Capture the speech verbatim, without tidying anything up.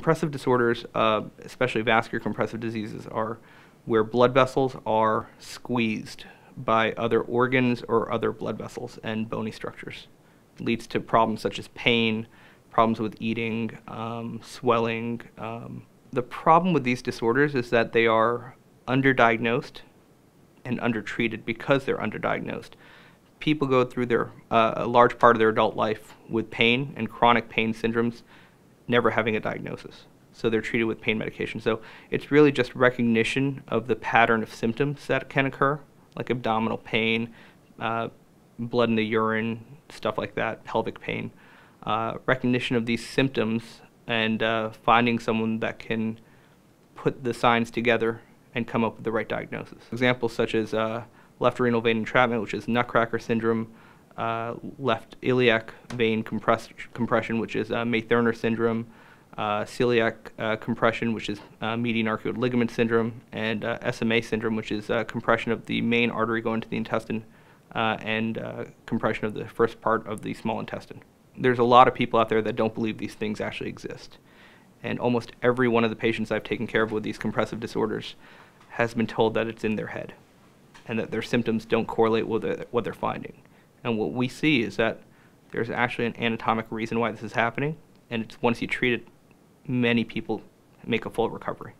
compressive disorders, uh, especially vascular compressive diseases, are where blood vessels are squeezed by other organs or other blood vessels and bony structures. It leads to problems such as pain, problems with eating, um, swelling. Um. The problem with these disorders is that they are underdiagnosed and undertreated because they're underdiagnosed. People go through their, uh, a large part of their adult life with pain and chronic pain syndromes, never having a diagnosis. So they're treated with pain medication. So it's really just recognition of the pattern of symptoms that can occur, like abdominal pain, uh, blood in the urine, stuff like that, pelvic pain. Uh, recognition of these symptoms and uh, finding someone that can put the signs together and come up with the right diagnosis. Examples such as uh, left renal vein entrapment, which is nutcracker syndrome, uh, left iliac vein compress compression, which is uh, May-Thurner syndrome, uh, celiac uh, compression, which is uh, median arcuate ligament syndrome, and uh, S M A syndrome, which is uh, compression of the main artery going to the intestine uh, and uh, compression of the first part of the small intestine. There's a lot of people out there that don't believe these things actually exist. And almost every one of the patients I've taken care of with these compressive disorders has been told that it's in their head and that their symptoms don't correlate with what they're finding. And what we see is that there's actually an anatomic reason why this is happening, and it's once you treat it, many people make a full recovery.